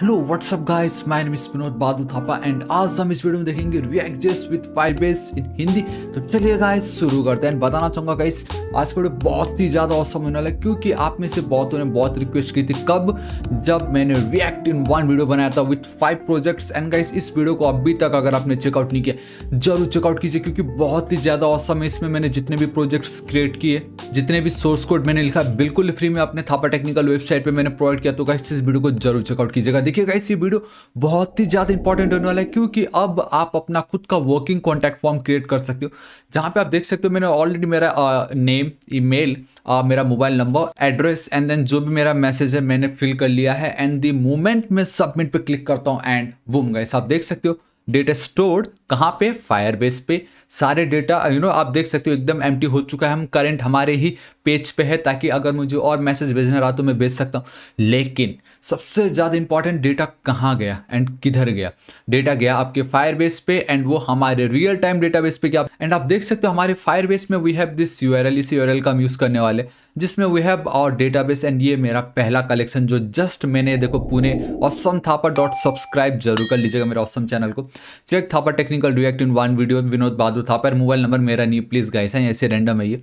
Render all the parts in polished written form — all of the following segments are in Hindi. Hello what's up guys, my name is Vinod बाधू Thapa and आज हम इस वीडियो में देखेंगे React JS with Firebase in Hindi. तो चलिए गाइस शुरू करते हैं। बताना चाहूँगा गाइस आज का वीडियो बहुत ही ज़्यादा औसम होने वाला है, क्योंकि आप में से बहुतों ने बहुत रिक्वेस्ट की थी कब, जब मैंने रिएक्ट इन वन वीडियो बनाया था विथ 5 प्रोजेक्ट्स। एंड गाइस इस वीडियो को अभी तक अगर आपने चेकआउट नहीं किया जरूर चेकआउट कीजिए, क्योंकि बहुत ही ज़्यादा औसम है। इसमें मैंने जितने भी प्रोजेक्ट्स क्रिएट किए, जितने भी सोर्स कोड मैंने लिखा, बिल्कुल फ्री में अपने थापा टेक्निकल वेबसाइट पर मैंने प्रोवाइड किया। तो गाइस इस वीडियो को जरूर चेकआउट कीजिएगा। देखिए गाइस ये वीडियो बहुत ही ज़्यादा इंपॉर्टेंट होने वाला है, क्योंकि अब आप अपना खुद का वर्किंग कॉन्टैक्ट फॉर्म क्रिएट कर सकते हो, जहाँ पे आप देख सकते हो मैंने ऑलरेडी मेरा नेम, ईमेल, मेरा mobile number, address and then जो भी मेरा मैसेज है मैंने फिल कर लिया है। एंड द मोमेंट मैं सबमिट पे क्लिक करता हूँ एंड बूम गाइस आप देख सकते हो डेटा स्टोर्ड कहाँ पे, फायरबेस पे। सारे डेटा आप देख सकते हो एकदम एम्प्टी हो चुका है। हम करंट हमारे ही पेज पे है, ताकि अगर मुझे और मैसेज भेजना रहा तो मैं भेज सकता हूँ। लेकिन सबसे ज़्यादा इंपॉर्टेंट डेटा कहाँ गया एंड किधर गया? डेटा गया आपके फायरबेस पे एंड वो हमारे रियल टाइम डेटाबेस पे गया। एंड आप देख सकते हो हमारे फायरबेस में वी हैव दिस यूआरएल, इस यूआरएल का हम यूज़ करने वाले, जिसमें we have our database. And ये मेरा पहला कलेक्शन जो जस्ट मैंने देखो Pune awesome Thapa dot, subscribe जरूर कर लीजिएगा मेरा awesome चैनल को। Check Thapa technical React in one video, Vinod बाधू Thapa, mobile number मेरा नहीं प्लीज़ गाइस, है ऐसे रैंडम है ये।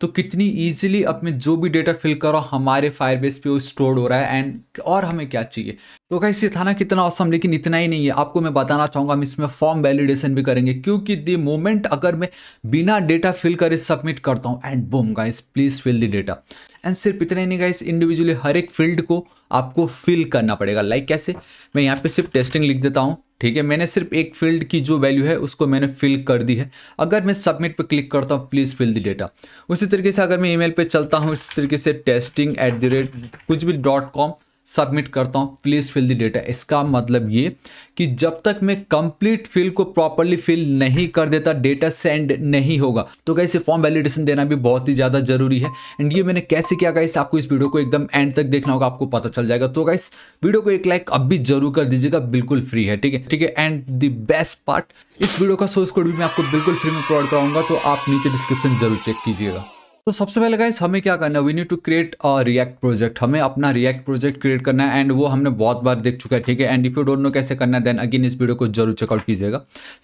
तो कितनी ईजिली अपने जो भी डेटा फिल करो हमारे फायरबेस पे वो स्टोर हो रहा है। एंड और हमें क्या चाहिए? तो गाइस ये था ना कितना awesome, लेकिन इतना ही नहीं है। आपको मैं बताना चाहूँगा हम इसमें फॉर्म वैलिडेशन भी करेंगे, क्योंकि द मोमेंट अगर मैं बिना डेटा फिल करे सबमिट करता हूँ and boom guys please fill the data. And सिर्फ इतना ही नहीं गाइस, इंडिविजुअली हर एक फील्ड को आपको फिल करना पड़ेगा। लाइक कैसे? मैं यहाँ पे सिर्फ टेस्टिंग लिख देता हूँ, ठीक है? मैंने सिर्फ एक फील्ड की जो वैल्यू है उसको मैंने फिल कर दी है। अगर मैं सबमिट पे क्लिक करता हूँ प्लीज़ फिल द डेटा। उसी तरीके से अगर मैं ईमेल पे चलता हूँ इस तरीके से टेस्टिंग @ कुछ भी .com सबमिट करता हूँ प्लीज़ फिल द डेटा। इसका मतलब ये कि जब तक मैं कंप्लीट फील्ड को प्रॉपरली फिल नहीं कर देता डेटा सेंड नहीं होगा। तो गाइस ये फॉर्म वैलिडेशन देना भी बहुत ही ज़्यादा जरूरी है। एंड ये मैंने कैसे किया गाइस आपको इस वीडियो को एकदम एंड तक देखना होगा, आपको पता चल जाएगा। तो गाइस वीडियो को एक लाइक अब भी जरूर कर दीजिएगा, बिल्कुल फ्री है, ठीक है? ठीक है। एंड द बेस्ट पार्ट, इस वीडियो का सोर्स कोड भी मैं आपको बिल्कुल फ्री में प्रोवाइड कराऊंगा, तो आप नीचे डिस्क्रिप्शन जरूर चेक कीजिएगा। तो सबसे पहले गाइस हमें क्या करना है, we need to create a React project. हमें अपना रिएक्ट प्रोजेक्ट क्रिएट करना है एंड वो हमने बहुत बार देख चुका है, ठीक है? And if you don't know कैसे करना है देन अगेन इस वीडियो को जरूर चेकआउट कीजिएगा।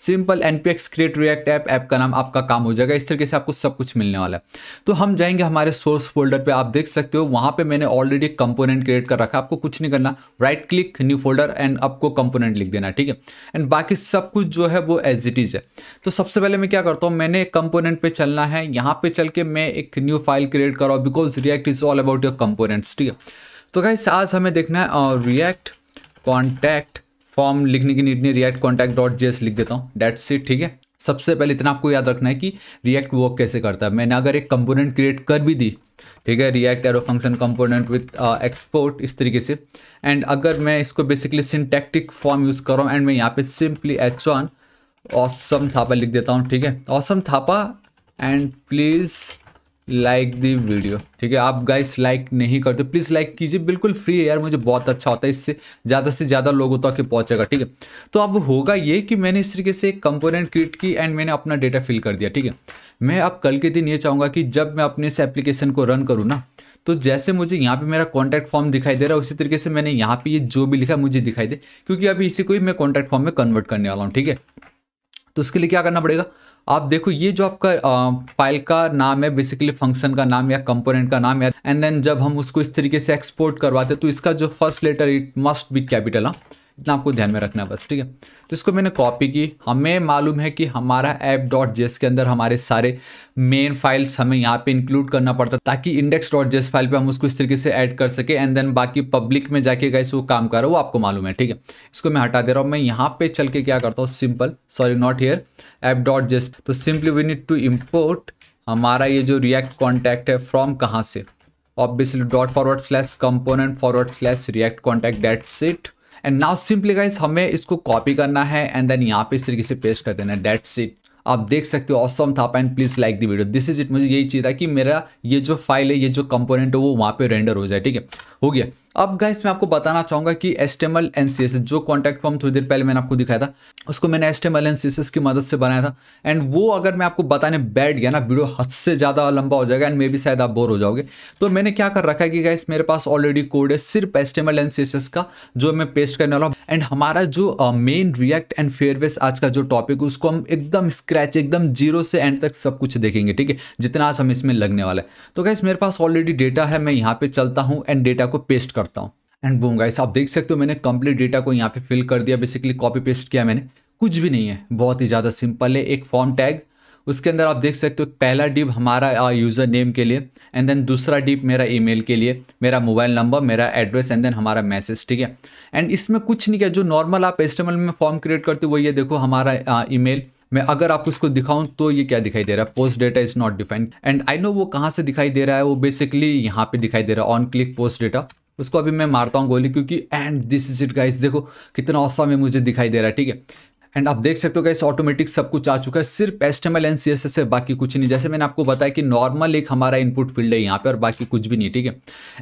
Simple npx create React app, app का नाम आपका काम हो जाएगा। इस तरीके से आपको सब कुछ मिलने वाला है। तो हम जाएंगे हमारे सोर्स फोल्डर पर, आप देख सकते हो वहाँ पर मैंने ऑलरेडी एक कंपोनेंट क्रिएट कर रखा है। आपको कुछ नहीं करना, right click new folder and आपको कंपोनेंट लिख देना, ठीक है? एंड बाकी सब कुछ जो है वो एज इट इज़ है। तो सबसे पहले मैं क्या करता हूँ, मैंने कंपोनेंट पर चलना है, यहाँ पर चल के मैं एक न्यू फाइल क्रिएट करो because React is all about your components, ठीक है? तो गाइस आज हमें देखना है रिएक्ट कॉन्टैक्ट फॉर्म। लिखने की नीड नहीं, रिएक्ट कॉन्टैक्ट .js लिख देता हूँ, डेट्स इट, ठीक है? सबसे पहले इतना आपको याद रखना है कि रिएक्ट वर्क कैसे करता है। मैंने अगर एक कंपोनेंट क्रिएट कर भी दी, ठीक है, React arrow function component with export इस तरीके से, एंड अगर मैं इसको बेसिकली सिंटैक्टिक फॉर्म यूज़ कर रहा हूँ एंड मैं यहाँ पे सिंपली h1 awesome थापा लिख देता हूँ, ठीक है? awesome Thapa and please like the video, ठीक है? आप गाइस लाइक नहीं करते, प्लीज़ लाइक कीजिए, बिल्कुल फ्री है यार, मुझे बहुत अच्छा होता है, इससे ज़्यादा से ज़्यादा लोगों तक पहुंचेगा, ठीक है? तो अब होगा ये कि मैंने इस तरीके से एक कंपोनेंट क्रिएट की एंड मैंने अपना डेटा फिल कर दिया, ठीक है? मैं अब कल के दिन ये चाहूँगा कि जब मैं अपने इस एप्लीकेशन को रन करूँ ना, तो जैसे मुझे यहाँ पे मेरा कॉन्टैक्ट फॉर्म दिखाई दे रहा है उसी तरीके से मैंने यहाँ पर ये जो भी लिखा मुझे दिखाई दे, क्योंकि अभी इसी को ही मैं कॉन्टैक्ट फॉर्म में कन्वर्ट करने वाला हूँ, ठीक है? तो उसके लिए क्या करना पड़ेगा, आप देखो ये जो आपका फाइल का नाम है बेसिकली फंक्शन का नाम या कंपोनेंट का नाम है, एंड देन जब हम उसको इस तरीके से एक्सपोर्ट करवाते हैं तो इसका जो first letter it must be capital, हाँ इतना आपको ध्यान में रखना है बस, ठीक है? तो इसको मैंने कॉपी की। हमें मालूम है कि हमारा ऐप .js के अंदर हमारे सारे मेन फाइल्स हमें यहाँ पे इंक्लूड करना पड़ता है, ताकि index.js फाइल पे हम उसको इस तरीके से ऐड कर सके। एंड देन बाकी पब्लिक में जाके गाइस वो काम कर रहा है वो आपको मालूम है, ठीक है? इसको मैं हटा दे रहा हूँ। मैं यहाँ पे चल के क्या करता हूँ, simple sorry not here app.js, तो simply we need to import हमारा ये जो रिएक्ट कॉन्टैक्ट है फ्रॉम कहाँ से, obviously ./component/react_contact, that's it. And now simply guys हमें इसको कॉपी करना है एंड देन यहाँ पे इस तरीके से पेस्ट कर देना है, डेट्स इट। आप देख सकते हो awesome Thapa and please like the video, this is it. मुझे यही चाहिए था कि मेरा ये जो फाइल है, ये जो कंपोनेंट है वो वहाँ पे रेंडर हो जाए, ठीक है? हो गया। अब गाइस मैं आपको बताना चाहूँगा कि HTML एंड CSS जो कॉन्टैक्ट फॉर्म थोड़ी देर पहले मैंने आपको दिखाया था, उसको मैंने HTML एंड CSS की मदद से बनाया था। एंड वो अगर मैं आपको बताने बैठ गया ना, वीडियो हद से ज़्यादा लंबा हो जाएगा एंड मे भी शायद आप बोर हो जाओगे। तो मैंने क्या कर रखा है कि गाइस मेरे पास ऑलरेडी कोड है सिर्फ HTML एंड CSS का, जो मैं पेस्ट करने वाला हूँ। एंड हमारा जो मेन रिएक्ट एंड फेयरबेस आज का जो टॉपिक है, उसको हम एकदम स्क्रैच, एकदम जीरो से एंड तक सब कुछ देखेंगे, ठीक है, जितना आज हम इसमें लगने वाला है। तो गाइस मेरे पास ऑलरेडी डेटा है, मैं यहाँ पे चलता हूँ एंड डेटा को पेस्ट करता हूँ। एंड बूम गाइस आप देख सकते हो मैंने कंप्लीट डेटा को यहाँ पे फिल कर दिया, बेसिकली कॉपी पेस्ट किया मैंने, कुछ भी नहीं है, बहुत ही ज़्यादा सिंपल है। एक फॉर्म टैग, उसके अंदर आप देख सकते हो पहला डिव हमारा यूज़र नेम के लिए, एंड देन दूसरा डिव मेरा ईमेल के लिए, मेरा मोबाइल नंबर, मेरा एड्रेस, एंड देन हमारा मैसेज, ठीक है। एंड इसमें कुछ नहीं किया, जो नॉर्मल आप HTML में फॉर्म क्रिएट करते हो वही है। देखो हमारा ईमेल, मैं अगर आपको इसको दिखाऊं तो ये क्या दिखाई दे रहा है, post data is not defined. And I know वो कहाँ से दिखाई दे रहा है, वो बेसिकली यहाँ पे दिखाई दे रहा है, ऑन क्लिक पोस्ट डेटा। उसको अभी मैं मारता हूँ गोली, क्योंकि and this is it guys, देखो कितना औसम में मुझे दिखाई दे रहा है, ठीक है। एंड आप देख सकते हो गाइस ऑटोमेटिक सब कुछ आ चुका है, सिर्फ HTML एंड CSS है, बाकी कुछ नहीं। जैसे मैंने आपको बताया कि नॉर्मल एक हमारा इनपुट फील्ड है यहाँ पे और बाकी कुछ भी नहीं, ठीक है।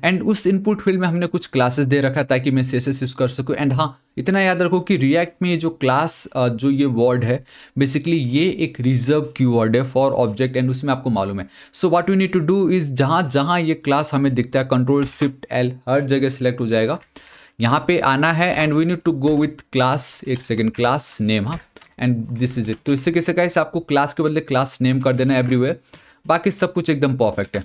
एंड उस इनपुट फील्ड में हमने कुछ क्लासेस दे रखा है ताकि मैं CSS यूज़ कर सकूँ। एंड हाँ, इतना याद रखो कि रिएक्ट में जो क्लास, जो ये वर्ड है, बेसिकली ये एक रिजर्व कीवर्ड है फॉर ऑब्जेक्ट, एंड उसमें आपको मालूम है। So what we need to do is, जहाँ जहाँ ये क्लास हमें दिखता है, कंट्रोल शिफ्ट एल, हर जगह सेलेक्ट हो जाएगा, यहाँ पे आना है। And we need to go with class, एक सेकेंड, क्लास नेम, हाँ, एंड दिस इज इट। तो इससे कैसे गाइस आपको क्लास के बदले क्लास नेम कर देना एवरीवेयर, बाकी सब कुछ एकदम परफेक्ट है।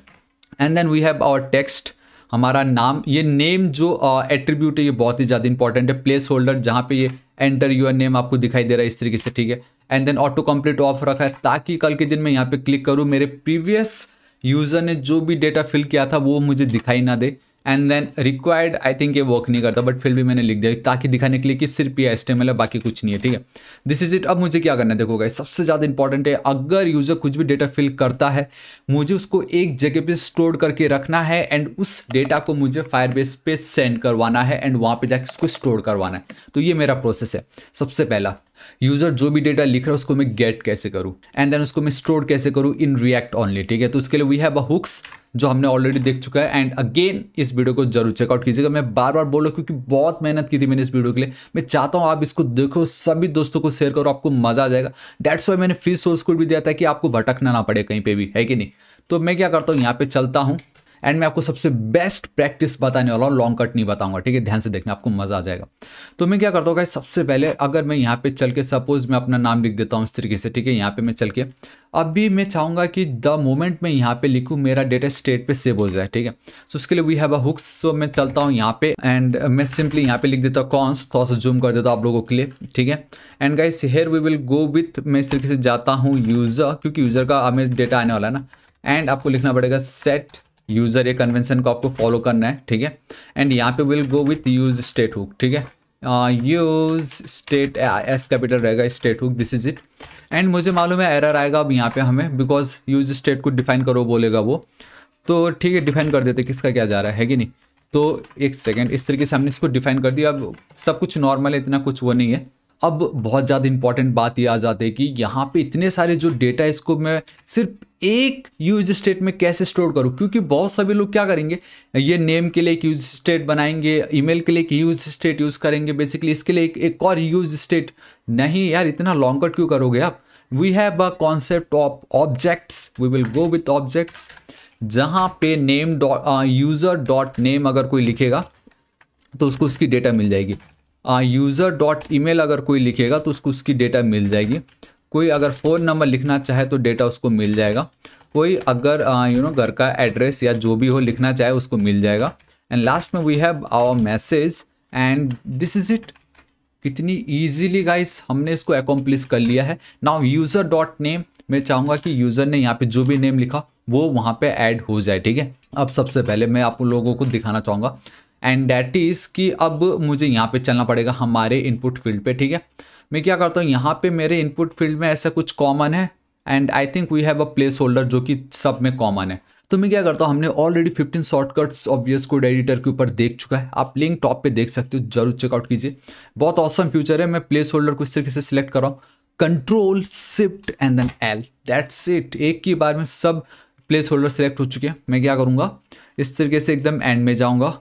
And then we have our text, हमारा नाम, ये नेम जो एट्रीब्यूट है ये बहुत ही ज़्यादा इंपॉर्टेंट है, प्लेस होल्डर, जहाँ पे ये एंटर यूर नेम आपको दिखाई दे रहा है इस तरीके से, ठीक है। And then auto complete off रखा है ताकि कल के दिन मैं यहाँ पे क्लिक करूँ, मेरे प्रीवियस यूज़र ने जो भी डेटा फिल किया था वो मुझे दिखाई ना दे। And then required, I think ये वर्क नहीं करता, बट फिर भी मैंने लिख दिया ताकि दिखाने के लिए कि सिर्फ ये HTML है, बाकी कुछ नहीं है, ठीक है। This is it. अब मुझे क्या करना है, देखो गाइस सबसे ज़्यादा इंपॉर्टेंट है, अगर यूज़र कुछ भी डेटा फिल करता है, मुझे उसको एक जगह पे स्टोर करके रखना है एंड उस डेटा को मुझे फायरबेस पे सेंड करवाना है एंड वहाँ पर जाकर उसको स्टोर करवाना है। तो ये मेरा प्रोसेस है। सबसे पहला यूज़र जो भी डेटा लिख रहा है उसको मैं गेट कैसे करूँ एंड देन उसको मैं स्टोर कैसे करूँ इन रिएक्ट ऑनली, ठीक है। तो उसके लिए वी हैव अ हुक्स जो हमने ऑलरेडी देख चुका है। एंड अगेन इस वीडियो को जरूर चेकआउट कीजिएगा, मैं बार बार बोल रहा हूँ क्योंकि बहुत मेहनत की थी मैंने इस वीडियो के लिए। मैं चाहता हूँ आप इसको देखो, सभी दोस्तों को शेयर करो, आपको मजा आ जाएगा। डेट्स वाई मैंने फ्री सोर्स कोड भी दिया था कि आपको भटकना ना पड़े कहीं पर भी, है कि नहीं। तो मैं क्या करता हूँ, यहाँ पर चलता हूँ एंड मैं आपको सबसे बेस्ट प्रैक्टिस बताने वाला हूँ, लॉन्ग कट नहीं बताऊंगा, ठीक है। ध्यान से देखना, आपको मजा आ जाएगा। तो मैं क्या करता हूँ, सबसे पहले अगर मैं यहाँ पे चल के सपोज मैं अपना नाम लिख देता हूँ इस तरीके से, ठीक है। यहाँ पे मैं चल के अभी मैं चाहूँगा कि द मोमेंट मैं यहाँ पे लिखूँ मेरा डेटा स्टेट पे सेव हो जाए, ठीक है। सो उसके लिए वी हैव अ हुक्स। सो मैं चलता हूँ यहाँ पे एंड मैं सिंपली यहाँ पे लिख देता हूँ कॉन्स, थोड़ा सा जूम कर देता हूँ आप लोगों के लिए, ठीक है। And guys here we will go with, मैं इस तरीके से जाता हूँ यूज़र, क्योंकि यूज़र का हमें डेटा आने वाला है ना। एंड आपको लिखना पड़ेगा सेट यूज़र, ये कन्वेंशन को आपको फॉलो करना है, ठीक है। एंड यहाँ पे will go with use state hook, ठीक है। यूज स्टेट एस कैपिटल रहेगा, state hook, this is it. And मुझे मालूम है एरर आएगा अब यहाँ पे हमें, बिकॉज यूज स्टेट को डिफाइन करो बोलेगा वो, तो ठीक है डिफाइन कर देते किसका क्या जा रहा है कि नहीं। तो एक सेकेंड, इस तरीके से हमने इसको डिफाइन कर दिया। अब सब कुछ नॉर्मल है, इतना कुछ वो नहीं है। अब बहुत ज़्यादा इंपॉर्टेंट बात ये आ जाती है कि यहाँ पे इतने सारे जो डेटा है इसको मैं सिर्फ एक यूज स्टेट में कैसे स्टोर करूँ, क्योंकि बहुत सभी लोग क्या करेंगे, ये नेम के लिए एक यूज स्टेट बनाएंगे, ईमेल के लिए एक यूज स्टेट यूज़ करेंगे, बेसिकली इसके लिए एक और यूज स्टेट। नहीं यार, इतना लॉन्ग कट क्यों करोगे आप। We have a concept of objects, we will go with objects, जहाँ पे name dot user dot name अगर कोई लिखेगा तो उसको उसकी डेटा मिल जाएगी। यूज़र डॉट ईमेल अगर कोई लिखेगा तो उसको उसकी डेटा मिल जाएगी। कोई अगर फ़ोन नंबर लिखना चाहे तो डेटा उसको मिल जाएगा। कोई अगर यू नो घर का एड्रेस या जो भी हो लिखना चाहे उसको मिल जाएगा। एंड लास्ट में we have our message and this is it. कितनी ईजीली गाइस हमने इसको अकॉम्प्लिश कर लिया है। नाउ यूज़र डॉट नेम, मैं चाहूँगा कि यूज़र ने यहाँ पे जो भी नेम लिखा वो वहाँ पे ऐड हो जाए, ठीक है। अब सबसे पहले मैं आप लोगों को दिखाना चाहूँगा एंड दैट इज़ कि अब मुझे यहाँ पे चलना पड़ेगा हमारे इनपुट फील्ड पे, ठीक है। मैं क्या करता हूँ, यहाँ पे मेरे इनपुट फील्ड में ऐसा कुछ कॉमन है and I think we have a placeholder जो कि सब में कॉमन है। तो मैं क्या करता हूँ, हमने already 15 shortcuts obvious code editor के ऊपर देख चुका है, आप लिंक टॉप पे देख सकते हो, जरूर चेकआउट कीजिए, बहुत ऑसम फ्यूचर है। मैं प्लेस होल्डर को इस तरीके से सिलेक्ट कर रहा हूँ, control shift and then L, that's it. एक ही बार में सब प्लेस होल्डर सेलेक्ट हो चुके हैं। मैं क्या करूँगा, इस तरीके से एकदम एंड में जाऊँगा,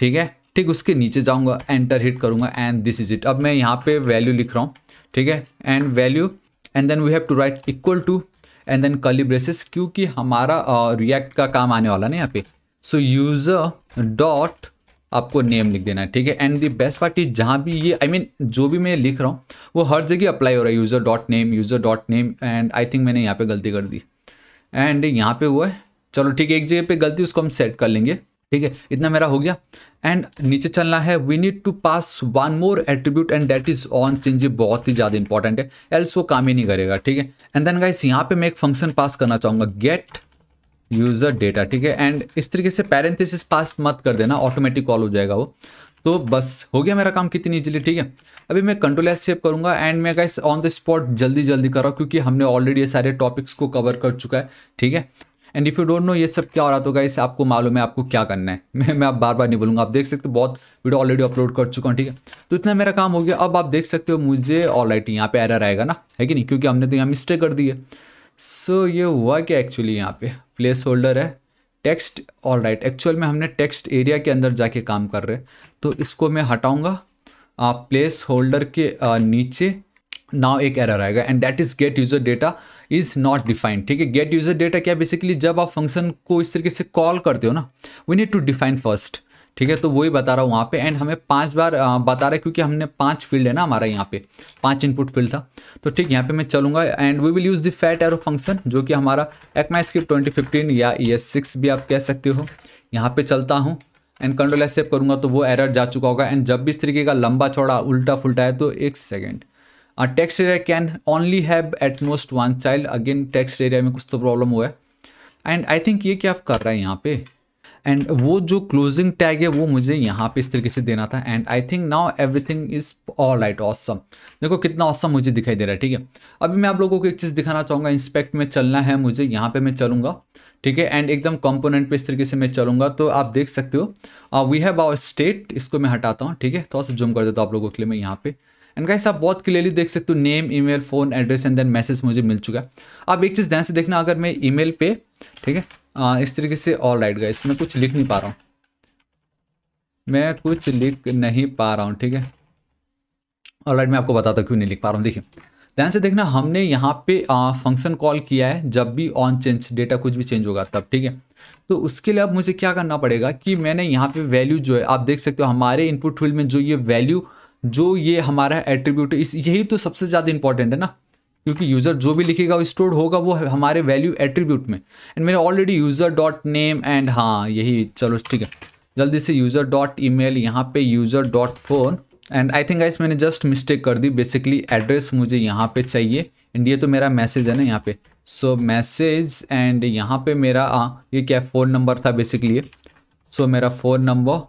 ठीक है, ठीक उसके नीचे जाऊंगा, एंटर हिट करूंगा एंड दिस इज इट। अब मैं यहाँ पे वैल्यू लिख रहा हूँ, ठीक है, and value and then we have to write equal to and then curly braces, क्योंकि हमारा रिएक्ट का काम आने वाला ना यहाँ पे। सो यूजर डॉट आपको नेम लिख देना है, ठीक है। And the best part is जहाँ भी ये जो भी मैं लिख रहा हूँ वो हर जगह अप्लाई हो रहा है, user dot name, user dot name. And I think मैंने यहाँ पे गलती कर दी एंड यहाँ पे वो है, चलो ठीक है, एक जगह पे गलती, उसको हम सेट कर लेंगे, ठीक है, इतना मेरा हो गया। एंड नीचे चलना है, we need to pass one more attribute and that is on change, ये बहुत ही ज़्यादा इंपॉर्टेंट है, एल्स वो काम ही नहीं करेगा, ठीक है। एंड देन गाइस यहाँ पे मैं एक फंक्शन पास करना चाहूँगा, गेट यूज़र डेटा, ठीक है। एंड इस तरीके से पैरेंथेसिस पास मत कर देना, ऑटोमेटिक कॉल हो जाएगा वो। तो बस हो गया मेरा काम कितनी इजीली, ठीक है। अभी मैं कंट्रोल एस सेव करूंगा एंड मैं गाइस ऑन द स्पॉट जल्दी जल्दी कर रहा हूँ क्योंकि हमने ऑलरेडी ये सारे टॉपिक्स को कवर कर चुका है, ठीक है। And if you don't know ये सब क्या हो रहा तो गाइस आपको मालूम है आपको क्या करना है, मैं आप बार बार नहीं बोलूँगा, आप देख सकते हो बहुत वीडियो ऑलरेडी अपलोड कर चुका हूँ, ठीक है। तो इतना मेरा काम हो गया। अब आप देख सकते हो मुझे ऑलराइट यहाँ पे एरर आएगा ना, है कि नहीं, क्योंकि हमने तो यहाँ मिस्टेक कर दी है। सो ये हुआ क्या, एक्चुअली यहाँ पे प्लेस होल्डर है टेक्स्ट, ऑलराइट एक्चुअल में हमने टेक्स्ट एरिया के अंदर जाके काम कर रहे हैं, तो इसको मैं हटाऊंगा, प्लेस होल्डर के नीचे नाउ एक एरर आएगा and that is get user data is not defined, ठीक है। गेट यूजर डेटा क्या, बेसिकली जब आप फंक्शन को इस तरीके से कॉल करते हो ना, we need to define first, ठीक है। तो वही बता रहा हूँ वहाँ पे, एंड हमें 5 बार बता रहा है क्योंकि हमने 5 फील्ड है ना हमारा, यहाँ पे 5 इनपुट फील्ड था। तो ठीक यहाँ पे मैं चलूँगा and we will use the fat arrow function जो कि हमारा ECMAScript 2015 या ES6 भी आप कह सकते हो। यहाँ पे चलता हूँ एंड कंट्रोल एस सेव करूँगा तो वो एरर जा चुका होगा। एंड जब भी इस तरीके का लंबा चौड़ा उल्टा फुलटा है तो एक second, text area can only have at most one child, again text area में कुछ तो प्रॉब्लम हुआ है। एंड आई थिंक ये क्या कर रहा है यहाँ पे, एंड वो जो क्लोजिंग टैग है वो मुझे यहाँ पे इस तरीके से देना था। And I think now everything is alright, awesome, देखो कितना ऑसम मुझे दिखाई दे रहा है, ठीक है। अभी मैं आप लोगों को एक चीज़ दिखाना चाहूँगा, इंस्पेक्ट में चलना है मुझे, यहाँ पे मैं चलूँगा, ठीक है, एंड एकदम कंपोनेंट पे इस तरीके से मैं चलूँगा तो आप देख सकते हो वी हैव आवर स्टेट। इसको मैं हटाता हूँ, ठीक है, थोड़ा सा जूम कर देता हूँ आप लोगों के लिए मैं यहाँ पे। एंड गाइस आप बहुत क्लियरली देख सकते हो name, email, phone, address and then message मुझे मिल चुका है। आप एक चीज़ ध्यान से देखना, अगर मैं ईमेल पे, ठीक है, इस तरीके से ऑलराइट गाइस मैं कुछ लिख नहीं पा रहा हूँ, ठीक है। ऑलराइट मैं आपको बताता हूँ क्यों नहीं लिख पा रहा हूँ। देखिए ध्यान से देखना, हमने यहाँ पे फंक्शन कॉल किया है जब भी ऑन चेंज डेटा कुछ भी चेंज होगा तब, ठीक है। तो उसके लिए अब मुझे क्या करना पड़ेगा कि मैंने यहाँ पे वैल्यू जो है आप देख सकते हो हमारे इनपुट फील्ड में, जो ये वैल्यू जो ये हमारा एट्रीब्यूट है, यही तो सबसे ज़्यादा इंपॉर्टेंट है ना, क्योंकि यूज़र जो भी लिखेगा वो स्टोर होगा वो हमारे वैल्यू एट्रीब्यूट में। एंड मैंने already user dot name and हाँ यही, चलो ठीक है जल्दी से यूज़र डॉट ईमेल, यहाँ पे user dot phone. And I think guys मैंने जस्ट मिस्टेक कर दी, बेसिकली एड्रेस मुझे यहाँ पे चाहिए एंड ये तो मेरा मैसेज है ना यहाँ पे, सो मैसेज एंड यहाँ पर मेरा ये क्या फ़ोन नंबर था बेसिकली, सो मेरा फ़ोन नंबर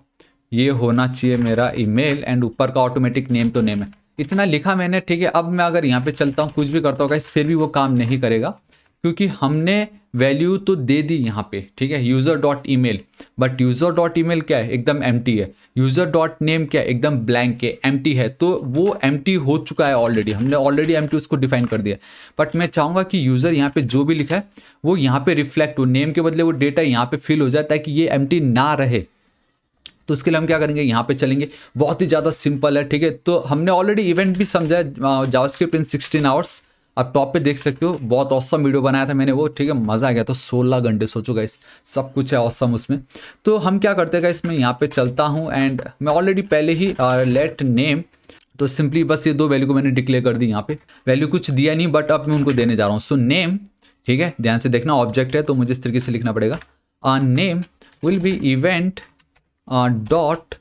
ये होना चाहिए, मेरा ईमेल एंड ऊपर का ऑटोमेटिक नेम तो नेम है। इतना लिखा मैंने, ठीक है। अब मैं अगर यहाँ पे चलता हूँ कुछ भी करता होगा फिर भी वो काम नहीं करेगा क्योंकि हमने वैल्यू तो दे दी यहाँ पे, ठीक है, user dot email, but user dot email क्या है एकदम एम्प्टी है, यूज़र डॉट नेम क्या है एकदम ब्लैंक है, एम्प्टी है, तो वो एम्प्टी हो चुका है ऑलरेडी, हमने ऑलरेडी एम्प्टी उसको डिफाइन कर दिया। बट मैं चाहूँगा कि यूज़र यहाँ पे जो भी लिखा है वो यहाँ पे रिफ्लेक्ट हो, नेम के बदले वो डेटा यहाँ पे फिल हो जाए ताकि ये एम्प्टी ना रहे। तो उसके लिए हम क्या करेंगे, यहाँ पे चलेंगे, बहुत ही ज़्यादा सिंपल है, ठीक है। तो हमने ऑलरेडी इवेंट भी समझाया जावास्क्रिप्ट इन 16 आवर्स, आप टॉप पे देख सकते हो, बहुत ऑसम वीडियो बनाया था मैंने वो, ठीक है, मज़ा आ गया। तो 16 घंटे सोचो गाइस, सब कुछ है ऑसम उसमें। तो हम क्या करते हैं गाइस, मैं यहाँ पे चलता हूँ एंड मैं ऑलरेडी पहले ही लेट नेम, तो सिंपली बस ये 2 वैल्यू को मैंने डिक्लेयर कर दी, यहाँ पे वैल्यू कुछ दिया नहीं बट अब मैं उनको देने जा रहा हूँ। सो नेम, ठीक है, ध्यान से देखना ऑब्जेक्ट है तो मुझे इस तरीके से लिखना पड़ेगा, name will be event dot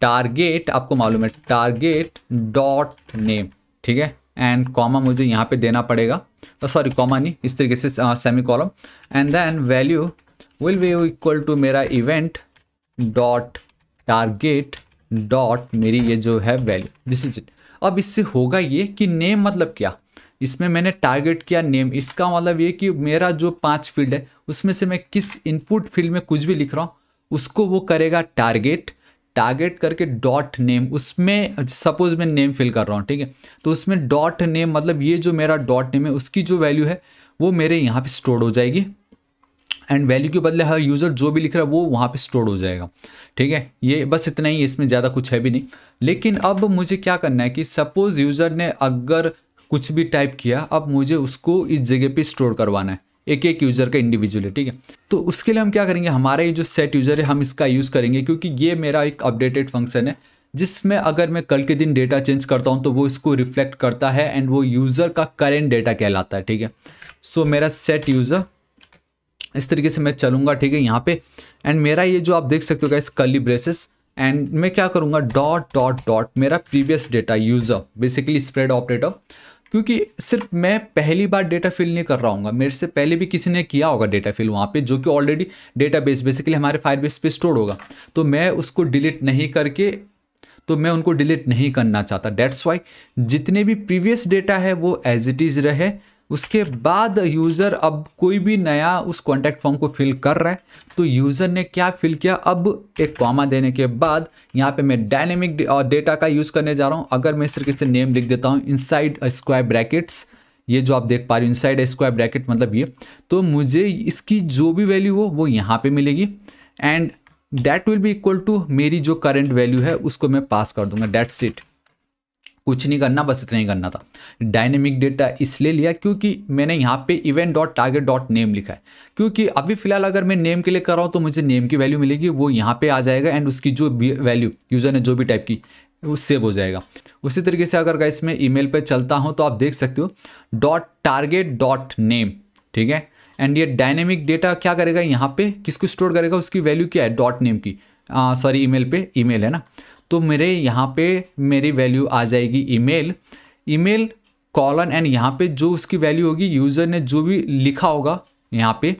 target, आपको मालूम है टारगेट डॉट नेम, ठीक है, एंड कॉमा मुझे यहाँ पे देना पड़ेगा, सॉरी कॉमा नहीं, इस तरीके से semi column, and then value will be equal to मेरा इवेंट डॉट टारगेट डॉट मेरी ये जो है वैल्यू, दिस इज इट। अब इससे होगा ये कि नेम मतलब क्या, इसमें मैंने टारगेट किया नेम, इसका मतलब ये कि मेरा जो 5 फील्ड है उसमें से मैं किस इनपुट फील्ड में कुछ भी लिख रहा हूँ उसको वो करेगा टारगेट, टारगेट करके डॉट नेम, उसमें सपोज मैं नेम फिल कर रहा हूँ, ठीक है, तो उसमें डॉट नेम मतलब ये जो मेरा डॉट नेम है उसकी जो वैल्यू है वो मेरे यहाँ पे स्टोर हो जाएगी। एंड वैल्यू के बदले हर यूज़र जो भी लिख रहा है वो वहाँ पे स्टोर हो जाएगा। ठीक है, ये बस इतना ही, इसमें ज़्यादा कुछ है भी नहीं। लेकिन अब मुझे क्या करना है कि सपोज़ यूज़र ने अगर कुछ भी टाइप किया, अब मुझे उसको इस जगह पे स्टोर करवाना है, एक एक यूज़र का इंडिविजुअली। ठीक है, तो उसके लिए हम क्या करेंगे, हमारा ये जो सेट यूज़र है हम इसका यूज़ करेंगे, क्योंकि ये मेरा एक अपडेटेड फंक्शन है जिसमें अगर मैं कल के दिन डेटा चेंज करता हूँ तो वो इसको रिफ्लेक्ट करता है एंड वो यूज़र का करेंट डेटा कहलाता है। ठीक है, सो मेरा सेट यूज़र इस तरीके से मैं चलूँगा। ठीक है, यहाँ पे एंड मेरा ये जो आप देख सकते हो गाइस कर्ली ब्रेसेस, एंड मैं क्या करूँगा डॉट डॉट डॉट मेरा previous data user, basically spread operator, क्योंकि सिर्फ मैं पहली बार डेटा फिल नहीं कर रहा हूँ, मेरे से पहले भी किसी ने किया होगा डेटा फिल वहाँ पे, जो कि ऑलरेडी डेटाबेस बेसिकली हमारे फायरबेस पे स्टोर होगा, तो मैं उसको डिलीट नहीं करके, तो मैं उनको डिलीट नहीं करना चाहता। डेट्स वाई जितने भी प्रीवियस डेटा है वो एज इट इज़ रहे। उसके बाद यूज़र अब कोई भी नया उस कॉन्टैक्ट फॉर्म को फिल कर रहा है, तो यूज़र ने क्या फिल किया, अब एक कॉमा देने के बाद यहाँ पे मैं डायनेमिक डेटा का यूज़ करने जा रहा हूँ। अगर मैं इस तरीके से नेम लिख देता हूँ इनसाइड स्क्वायर ब्रैकेट्स, ये जो आप देख पा रहे हो इनसाइड स्क्वायर ब्रैकेट मतलब ये, तो मुझे इसकी जो भी वैल्यू हो वो यहाँ पर मिलेगी and that will be equal to मेरी जो करंट वैल्यू है उसको मैं पास कर दूँगा। डैट्स इट, कुछ नहीं करना, बस इतना ही करना था। डायनेमिक डेटा इसलिए लिया क्योंकि मैंने यहाँ पे event dot target dot name लिखा है, क्योंकि अभी फ़िलहाल अगर मैं नेम के लिए कर रहा हूँ तो मुझे नेम की वैल्यू मिलेगी, वो यहाँ पे आ जाएगा एंड उसकी जो भी वैल्यू यूज़र ने जो भी टाइप की वो सेव हो जाएगा। उसी तरीके से अगर गाइस मैं ईमेल पर चलता हूँ तो आप देख सकते हो डॉट टारगेट डॉट नेम। ठीक है, एंड ये डायनेमिक डेटा क्या करेगा, यहाँ पर किसको स्टोर करेगा, उसकी वैल्यू क्या है डॉट नेम की, सॉरी ईमेल पे, ईमेल है ना, तो मेरे यहाँ पे मेरी वैल्यू आ जाएगी ईमेल, ईमेल कॉलन एंड यहाँ पे जो उसकी वैल्यू होगी यूज़र ने जो भी लिखा होगा यहाँ पे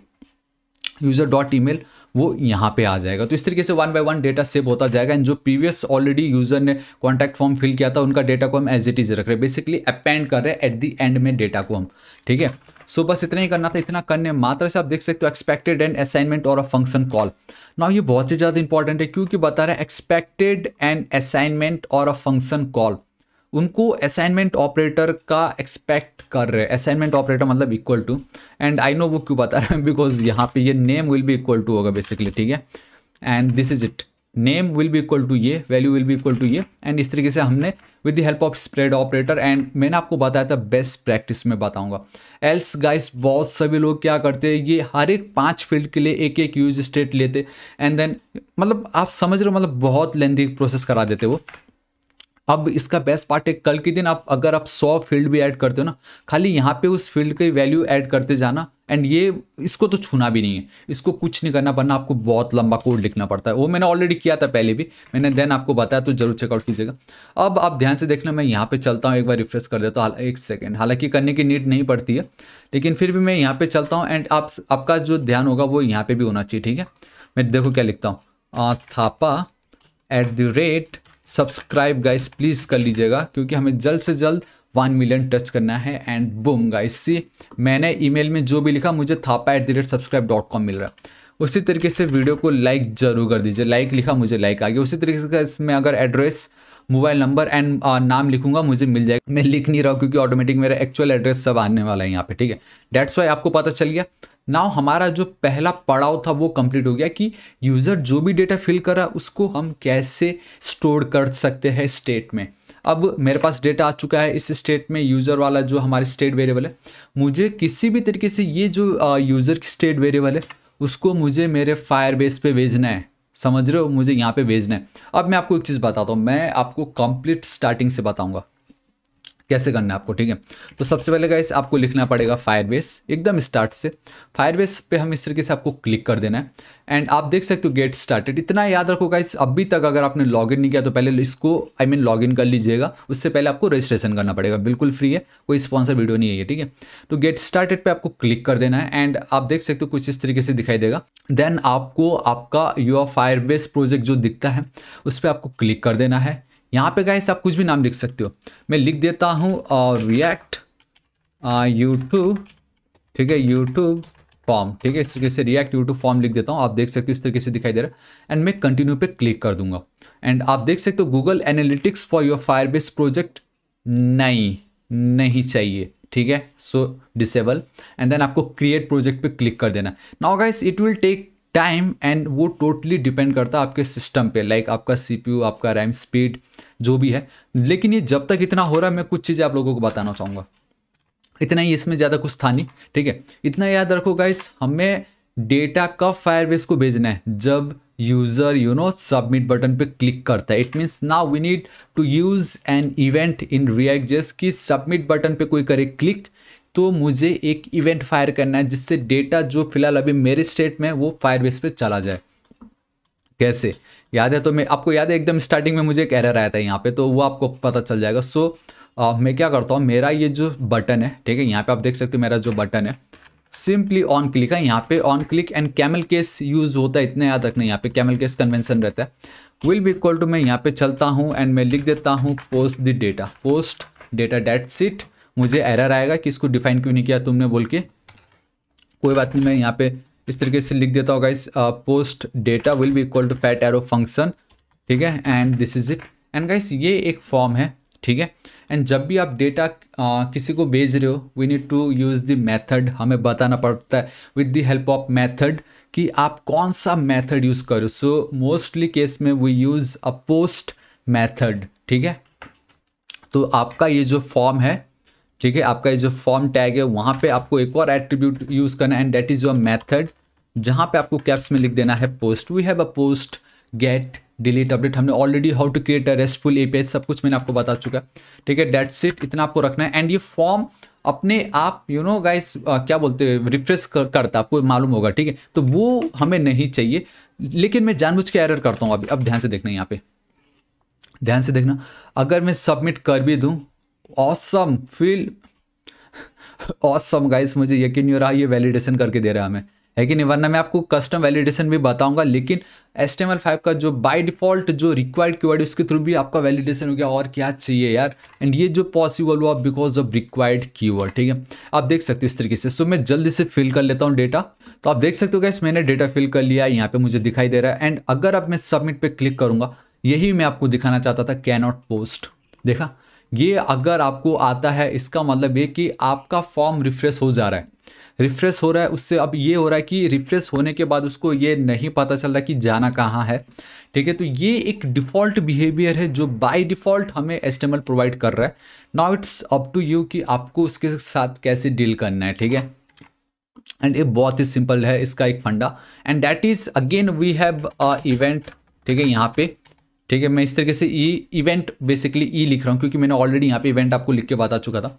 यूज़र डॉट ईमेल वो यहाँ पे आ जाएगा। तो इस तरीके से one by one data save होता जाएगा एंड जो प्रीवियस ऑलरेडी यूज़र ने कॉन्टैक्ट फॉर्म फिल किया था उनका डेटा को हम एज इट इज़ रख रहे हैं, बेसिकली अपेंड कर रहे हैं एट दी एंड में डेटा को हम। ठीक है, सो बस इतना ही करना था। इतना करने मात्र से आप देख सकते हो एक्सपेक्टेड एंड असाइनमेंट और अ फंक्शन कॉल। नाउ ये बहुत ही ज़्यादा इंपॉर्टेंट है क्योंकि बता रहा है एक्सपेक्टेड एंड असाइनमेंट और अ फंक्शन कॉल, उनको असाइनमेंट ऑपरेटर का एक्सपेक्ट कर रहे हैं, असाइनमेंट ऑपरेटर मतलब equal to, and I know वो क्यों बता रहे हैं बिकॉज यहाँ पे ये name will be equal to होगा बेसिकली। ठीक है, and this is it, name will be equal to ये, value will be equal to ये, एंड इस तरीके से हमने with the help of spread operator, and मैंने आपको बताया था बेस्ट प्रैक्टिस में बताऊंगा। एल्स गाइस बहुत सभी लोग क्या करते हैं, ये हर एक 5 फील्ड के लिए एक एक यूज स्टेट लेते एंड देन मतलब आप समझ रहे हो, मतलब बहुत लेंथी प्रोसेस करा देते वो। अब इसका बेस्ट पार्ट है कल के दिन आप अगर आप 100 फील्ड भी ऐड करते हो ना, खाली यहाँ पे उस फील्ड की वैल्यू ऐड करते जाना एंड ये इसको तो छूना भी नहीं है, इसको कुछ नहीं करना वरना आपको बहुत लंबा कोड लिखना पड़ता है। वो मैंने ऑलरेडी किया था पहले भी, मैंने देन आपको बताया, तो जरूर चेकआउट कीजिएगा। अब आप ध्यान से देखना, मैं यहाँ पे चलता हूँ, एक बार रिफ्रेश कर देता हूँ, एक सेकेंड, हालांकि करने की नीड नहीं पड़ती है लेकिन फिर भी मैं यहाँ पर चलता हूँ एंड आपका जो ध्यान होगा वो यहाँ पर भी होना चाहिए। ठीक है, मैं देखो क्या लिखता हूँ, थापा @ सब्सक्राइब गाइस प्लीज़ कर लीजिएगा क्योंकि हमें जल्द से जल्द 1 मिलियन टच करना है। एंड बूम गाइस, सी मैंने ईमेल में जो भी लिखा मुझे thapa@subscribe.com मिल रहा है। उसी तरीके से वीडियो को लाइक जरूर कर दीजिए, लाइक लिखा मुझे लाइक आ गया। उसी तरीके से इसमें अगर एड्रेस, मोबाइल नंबर एंड नाम लिखूंगा मुझे मिल जाएगा, मैं लिख नहीं रहा हूँ क्योंकि ऑटोमेटिक मेरा एक्चुअल एड्रेस सब आने वाला है यहाँ पे। ठीक है, डैट्स वाई आपको पता चल गया। नाउ हमारा जो पहला पड़ाव था वो कंप्लीट हो गया कि यूज़र जो भी डेटा फिल करा उसको हम कैसे स्टोर कर सकते हैं स्टेट में। अब मेरे पास डेटा आ चुका है, इस स्टेट में यूज़र वाला जो हमारे स्टेट वेरिएबल है, मुझे किसी भी तरीके से ये जो यूज़र की स्टेट वेरिएबल है उसको मुझे मेरे फायरबेस पे भेजना है, समझ रहे हो, मुझे यहाँ पे भेजना है। अब मैं आपको एक चीज़ बताता हूँ, मैं आपको कंप्लीट स्टार्टिंग से बताऊँगा कैसे करना है आपको। ठीक है, तो सबसे पहले गाइस आपको लिखना पड़ेगा फायरबेस, एकदम स्टार्ट से फायरबेस पे हम इस तरीके से आपको क्लिक कर देना है एंड आप देख सकते हो गेट स्टार्टेड। इतना याद रखो गाइस, अभी तक अगर आपने लॉगिन नहीं किया तो पहले इसको लॉगिन कर लीजिएगा, उससे पहले आपको रजिस्ट्रेशन करना पड़ेगा, बिल्कुल फ्री है, कोई स्पॉन्सर वीडियो नहीं है ये। ठीक है, तो गेट स्टार्टेड पे आपको क्लिक कर देना है एंड आप देख सकते हो कुछ इस तरीके से दिखाई देगा। देन आपको आपका योर फायरबेस प्रोजेक्ट जो दिखता है उस पर आपको क्लिक कर देना है। यहाँ पे गाइस आप कुछ भी नाम लिख सकते हो, मैं लिख देता हूँ रिएक्ट यूट्यूब, ठीक है, यूट्यूब फॉर्म, ठीक है, इस तरीके से रिएक्ट यूट्यूब फॉर्म लिख देता हूँ, आप देख सकते हो इस तरीके से दिखाई दे रहा है एंड मैं कंटिन्यू पे क्लिक कर दूंगा एंड आप देख सकते हो Google analytics for your Firebase project नहीं चाहिए, ठीक है, सो डिसेबल एंड देन आपको क्रिएट प्रोजेक्ट पे क्लिक कर देना। Now guys it will take time and वो टोटली डिपेंड करता है आपके सिस्टम पे, लाइक आपका सीपीयू, आपका रैम स्पीड जो भी है। लेकिन ये जब तक इतना हो रहा है मैं कुछ चीज़ें आप लोगों को बताना चाहूँगा, इतना ही, इसमें ज़्यादा कुछ था नहीं। ठीक है, इतना याद रखो गाइस, हमें डेटा कब फायरबेस को भेजना है, जब user you know submit button पे क्लिक करता है। It means now we need to use an event in React JS कि सबमिट बटन पे कोई करे क्लिक तो मुझे एक इवेंट फायर करना है जिससे डेटा जो फिलहाल अभी मेरे स्टेट में वो फायरबेस पे चला जाए। कैसे याद है? तो मैं आपको याद है एकदम स्टार्टिंग में मुझे एक एरर आया था यहाँ पे, तो वो आपको पता चल जाएगा। सो मैं क्या करता हूँ, मेरा ये जो बटन है, ठीक है, यहाँ पे आप देख सकते हो मेरा जो बटन है सिंपली ऑन क्लिक है। यहाँ पे on click and camel case use होता है, इतना याद रखना, यहाँ पे कैमल केस कन्वेंशन रहता है। विल बी इक्वल टू मैं यहाँ पे चलता हूँ एंड मैं लिख देता हूँ post the data, post data, that's it. मुझे एरर आएगा कि इसको डिफाइन क्यों नहीं किया तुमने बोल के, कोई बात नहीं, मैं यहाँ पे इस तरीके से लिख देता होगा इस post data will be equal to fat arrow function, ठीक है, and this is it. And guys ये एक फॉर्म है, ठीक है, एंड जब भी आप डेटा किसी को भेज रहे हो we need to use the method, हमें बताना पड़ता है with the help of method कि आप कौन सा मेथड यूज़ करो। सो मोस्टली केस में we use a post method, ठीक है। तो आपका ये जो फॉर्म है, ठीक है, आपका ये जो फॉर्म टैग है वहाँ पे आपको एक और एट्रीब्यूट यूज़ करना है and that is your method, जहाँ पे आपको कैप्स में लिख देना है post. We have a post, get, delete, update, हमने already how to create a RESTful API सब कुछ मैंने आपको बता चुका, ठीक है, दैट्स इट। इतना आपको रखना है एंड ये फॉर्म अपने आप यू नो गाइस क्या बोलते हैं रिफ्रेश करता, आपको मालूम होगा, ठीक है, तो वो हमें नहीं चाहिए। लेकिन मैं जानबूझ के एरर करता हूँ अभी, अब ध्यान से देखना, यहाँ पे ध्यान से देखना, अगर मैं सबमिट कर भी दूँ, ऑसम फील ऑसम गाइस, मुझे यकीन नहीं हो रहा ये वैलिडेशन करके दे रहा है हमें, है कि नहीं, वरना मैं आपको कस्टम वैलिडेशन भी बताऊंगा। लेकिन HTML5 का जो बाय डिफ़ॉल्ट जो रिक्वायर्ड कीवर्ड उसके थ्रू भी आपका वैलिडेशन हो गया, और क्या चाहिए यार। एंड ये जो पॉसिबल हुआ बिकॉज ऑफ रिक्वायर्ड कीवर्ड, ठीक है, आप देख सकते हो इस तरीके से। सो मैं जल्दी से फिल कर लेता हूँ डेटा, तो आप देख सकते हो गाइस मैंने डेटा फिल कर लिया, यहाँ पर मुझे दिखाई दे रहा है। एंड अगर अब मैं सबमिट पर क्लिक करूँगा, यही मैं आपको दिखाना चाहता था, कैन नॉट पोस्ट, देखा ये अगर आपको आता है इसका मतलब ये कि आपका फॉर्म रिफ्रेश हो जा रहा है, रिफ्रेश हो रहा है। उससे अब ये हो रहा है कि रिफ्रेश होने के बाद उसको ये नहीं पता चल रहा कि जाना कहाँ है, ठीक है। तो ये एक डिफ़ॉल्ट बिहेवियर है जो बाय डिफ़ॉल्ट हमें HTML प्रोवाइड कर रहा है। Now it's up to you कि आपको उसके साथ कैसे डील करना है, ठीक है। एंड ये बहुत ही सिंपल है इसका एक फंडा, and that is again we have a event, ठीक है, यहाँ पे, ठीक है, मैं इस तरीके से ई इवेंट बेसिकली ई लिख रहा हूँ क्योंकि मैंने ऑलरेडी यहाँ पे इवेंट आपको लिख के बता चुका था।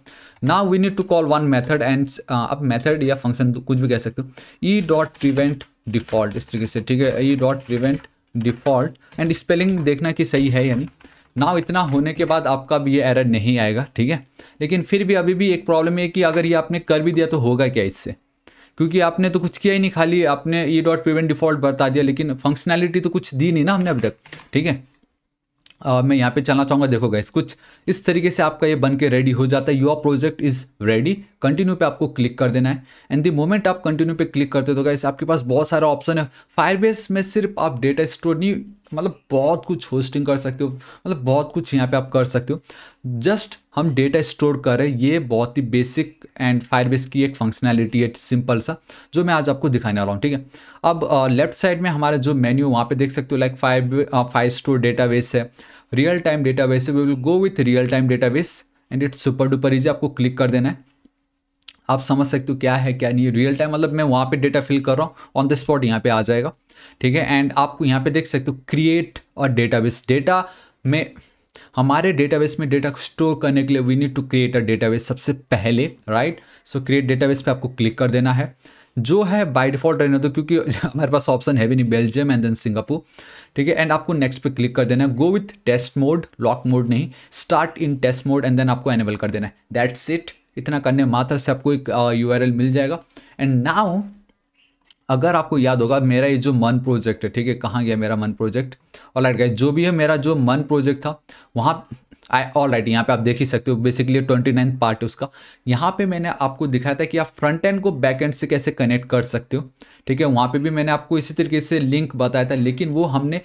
Now we need to call one method and अब मेथड या फंक्शन कुछ भी कह सकते हो, ई डॉट प्रिवेंट डिफॉल्ट इस तरीके से, ठीक है, e dot prevent default and spelling देखना कि सही है यानी। नाउ इतना होने के बाद आपका भी ये एरर नहीं आएगा, ठीक है। लेकिन फिर भी अभी भी एक प्रॉब्लम है कि अगर ये आपने कर भी दिया तो होगा क्या इससे, क्योंकि आपने तो कुछ किया ही नहीं, खाली आपने ई डॉट प्रिवेंट डिफॉल्ट बता दिया, लेकिन फंक्शनैलिटी तो कुछ दी नहीं ना हमने अब तक, ठीक है। मैं यहाँ पे चलना चाहूँगा, देखो गाइस कुछ इस तरीके से आपका ये बन के रेडी हो जाता है, your project is ready. Continue पे आपको क्लिक कर देना है एंड द मोमेंट आप कंटिन्यू पे क्लिक करते हो तो गाइस आपके पास बहुत सारा ऑप्शन है। फायरबेस में सिर्फ आप डेटा स्टोर नहीं, मतलब बहुत कुछ होस्टिंग कर सकते हो, मतलब बहुत कुछ यहाँ पे आप कर सकते हो। जस्ट हम डेटा स्टोर कर रहे हैं, ये बहुत ही बेसिक एंड फायरबेस की एक फंक्शनैलिटी है सिंपल सा जो मैं आज आपको दिखाने वाला हूँ, ठीक है। अब लेफ्ट साइड में हमारा जो मेन्यू वहाँ पे देख सकते हो, लाइक फायर स्टोर डेटाबेस है, रियल टाइम डेटाबेस है, we will go with real time database and it's super duper easy. आपको क्लिक कर देना है, आप समझ सकते हो क्या है क्या नहीं, रियल टाइम मतलब मैं वहाँ पे डेटा फिल कर रहा हूँ, ऑन द स्पॉट यहाँ पे आ जाएगा, ठीक है। एंड आप यहाँ पे देख सकते हो क्रिएट और डेटाबेस, डेटा में हमारे डेटाबेस में डेटा स्टोर करने के लिए we need to create a database सबसे पहले, राइट। सो क्रिएट डेटाबेस पे आपको क्लिक कर देना है, जो है बाय डिफॉल्ट रहने दो क्योंकि हमारे पास ऑप्शन है भी नहीं, बेल्जियम एंड देन सिंगापुर, ठीक है। एंड आपको नेक्स्ट पे क्लिक कर देना है, go with test mode, lock mode नहीं, start in test mode and then आपको एनेबल कर देना है, दैट्स इट। इतना करने मात्र से आपको एक URL मिल जाएगा। एंड नाउ अगर आपको याद होगा मेरा ये जो मन प्रोजेक्ट है, ठीक है, कहाँ गया मेरा मन प्रोजेक्ट, ऑलराइट गाइस जो भी है मेरा जो मन प्रोजेक्ट था वहाँ ऑलराइट यहाँ पे आप देख ही सकते हो, बेसिकली 29th पार्ट है उसका। यहाँ पे मैंने आपको दिखाया था कि आप फ्रंट एंड को बैक एंड से कैसे कनेक्ट कर सकते हो, ठीक है। वहाँ पे भी मैंने आपको इसी तरीके से लिंक बताया था, लेकिन वो हमने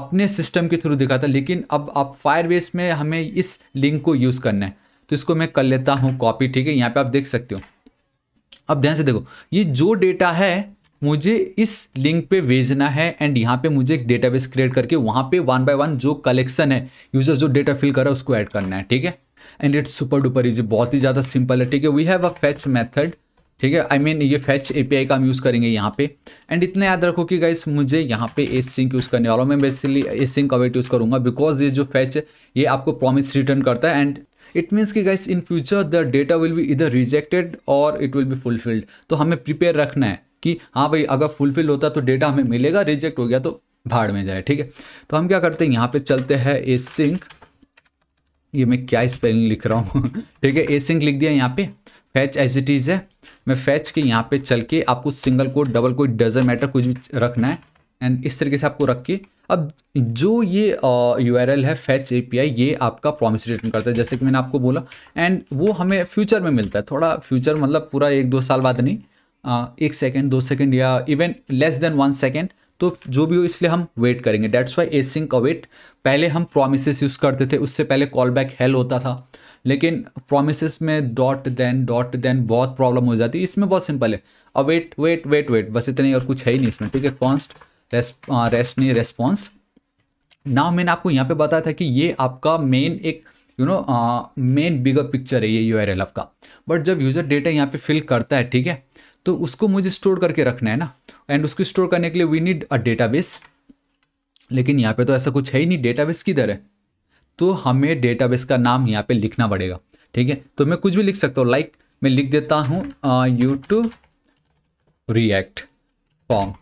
अपने सिस्टम के थ्रू दिखाया था। लेकिन अब आप फायरबेस में हमें इस लिंक को यूज़ करना है, तो इसको मैं कर लेता हूँ कॉपी। ठीक है, यहाँ पे आप देख सकते हो। अब ध्यान से देखो, ये जो डेटा है मुझे इस लिंक पे भेजना है एंड यहाँ पे मुझे एक डेटाबेस क्रिएट करके वहाँ पे 1 बाय 1 जो कलेक्शन है, यूजर जो डेटा फिल कर रहा है उसको ऐड करना है। ठीक है, and it's super duper easy, बहुत ही ज़्यादा सिंपल है। ठीक है, we have a fetch method. ठीक है, आई मीन ये फैच एपीआई का हम यूज़ करेंगे यहाँ पे। एंड इतना याद रखो कि गाइस मुझे यहाँ पे एसिंक यूज़ करने वाला हूँ, मैं बेसिकली एसिंक अवेट यूज़ करूँगा बिकॉज ये जो फैच है ये आपको प्रॉमिस रिटर्न करता है एंड इट मीन्स कि guys in future the data will be इधर रिजेक्टेड और इट विल बी फुलफिल्ड। तो हमें प्रिपेयर रखना है कि हाँ भाई अगर फुलफिल होता तो डेटा हमें मिलेगा, रिजेक्ट हो गया तो भाड़ में जाए। ठीक है, तो हम क्या करते हैं यहाँ पे चलते हैं एसिंक। ये मैं क्या स्पेलिंग लिख रहा हूँ ठीक है, एसिंक लिख दिया यहाँ पे, फैच एज इट इज़ है। मैं फैच के यहाँ पे चल के आपको single quote double quote doesn't matter कुछ भी रखना है एंड इस तरीके से आपको रख के अब जो ये URL है फैच एपीआई ये आपका प्रॉमिस रिटर्न करता है जैसे कि मैंने आपको बोला। एंड वो हमें फ्यूचर में मिलता है, थोड़ा फ्यूचर मतलब पूरा 1-2 साल बाद नहीं, 1 सेकेंड 2 सेकेंड या इवन लेस देन 1 सेकेंड, तो जो भी हो इसलिए हम वेट करेंगे। That's why async await. पहले हम प्रोमिसेस यूज़ करते थे, उससे पहले कॉल बैक हेल होता था, लेकिन प्रोमिसेस में डॉट देन बहुत प्रॉब्लम हो जाती है। इसमें बहुत सिंपल है, अवेट वेट वेट वेट बस इतना ही और कुछ है ही नहीं इसमें। ठीक है, कॉन्स्ट रेस्ट नहीं रेस्पॉन्स। नाउ मैंने आपको यहाँ पे बताया था कि ये आपका मेन एक you know main bigger picture है ये यूआरएल आपका, बट जब यूज़र डेटा यहाँ पे फिल करता है ठीक है तो उसको मुझे स्टोर करके रखना है ना, एंड उसको स्टोर करने के लिए वी नीड अ डेटाबेस। लेकिन यहाँ पे तो ऐसा कुछ है ही नहीं, डेटाबेस किधर है? तो हमें डेटाबेस का नाम यहाँ पे लिखना पड़ेगा। ठीक है, तो मैं कुछ भी लिख सकता हूँ, लाइक मैं लिख देता हूँ यूट्यूब रिएक्ट फॉर्म